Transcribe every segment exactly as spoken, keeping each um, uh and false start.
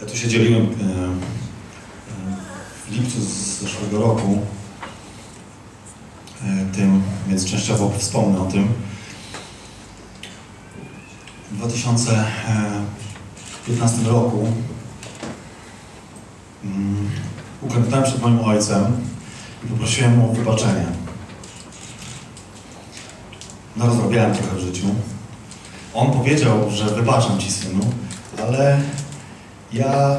Ja tu się dzieliłem w lipcu z zeszłego roku tym, więc częściowo wspomnę o tym. W dwa tysiące piętnastym roku uklęknąłem przed moim ojcem i poprosiłem o wybaczenie. No, rozrobiałem trochę w życiu. On powiedział, że wybaczam ci, synu, ale ja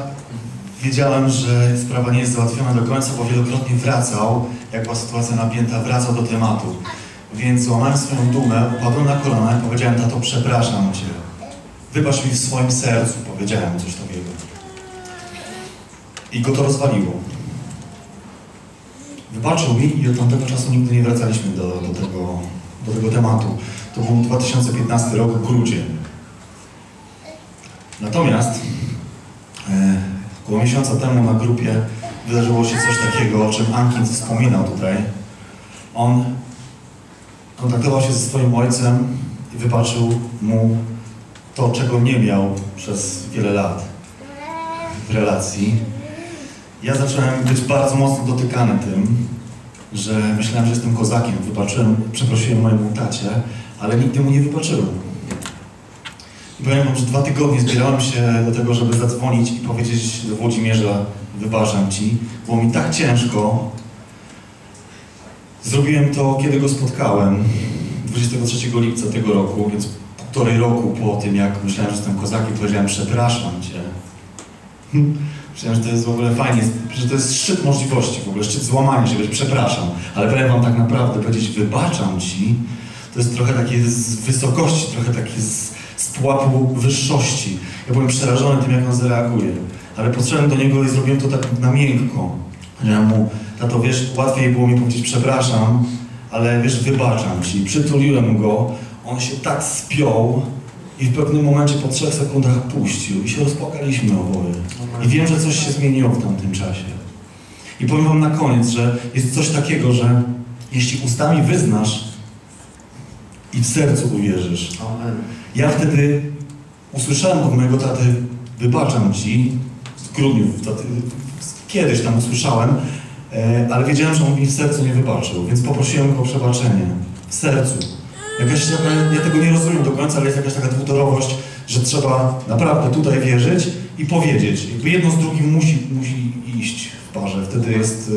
wiedziałem, że sprawa nie jest załatwiona do końca, bo wielokrotnie wracał, jak była sytuacja napięta, wracał do tematu. Więc złamałem swoją dumę, upadłem na kolana i powiedziałem: tato, przepraszam cię. Wybacz mi w swoim sercu, powiedziałem coś takiego. I go to rozwaliło. Wybaczył mi i od tamtego czasu nigdy nie wracaliśmy do, do, tego, do tego tematu. To był dwa tysiące piętnasty rok, grudzień. Natomiast około miesiąca temu na grupie wydarzyło się coś takiego, o czym Ankin wspominał tutaj. On kontaktował się ze swoim ojcem i wybaczył mu to, czego nie miał przez wiele lat w relacji. Ja zacząłem być bardzo mocno dotykany tym, że myślałem, że jestem kozakiem. Wybaczyłem, przeprosiłem mojemu tacie, ale nigdy mu nie wybaczyłem. I powiem wam, że dwa tygodnie zbierałem się do tego, żeby zadzwonić i powiedzieć do Włodzimierza: wybaczam ci. Było mi tak ciężko. Zrobiłem to, kiedy go spotkałem, dwudziestego trzeciego lipca tego roku, więc półtorej roku po tym, jak myślałem, że jestem kozakiem, powiedziałem: przepraszam cię. Myślałem, że to jest w ogóle fajnie, że to jest szczyt możliwości w ogóle, szczyt złamania się, powiedzieć: przepraszam. Ale powiem wam, tak naprawdę powiedzieć: wybaczam ci, to jest trochę takie z wysokości, trochę takie z, z pułapu wyższości. Ja byłem przerażony tym, jak on zareaguje. Ale podszedłem do niego i zrobiłem to tak na miękko. Powiedziałem mu: tato, wiesz, łatwiej było mi powiedzieć: przepraszam, ale wiesz, wybaczam ci. Przytuliłem go, on się tak spiął i w pewnym momencie po trzech sekundach puścił i się rozpłakaliśmy oboje. I wiem, że coś się zmieniło w tamtym czasie. I powiem wam na koniec, że jest coś takiego, że jeśli ustami wyznasz i w sercu uwierzysz. Amen. Ja wtedy usłyszałem od mojego taty: wybaczam ci, w grudniu, taty, kiedyś tam usłyszałem, ale wiedziałem, że on mi w sercu nie wybaczył, więc poprosiłem go o przebaczenie w sercu. Jakaś, ja tego nie rozumiem do końca, ale jest jakaś taka dwutorowość, że trzeba naprawdę tutaj wierzyć i powiedzieć. Jakby jedno z drugim musi, musi iść w parze. Wtedy jest,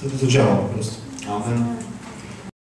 wtedy to działa po prostu. Amen.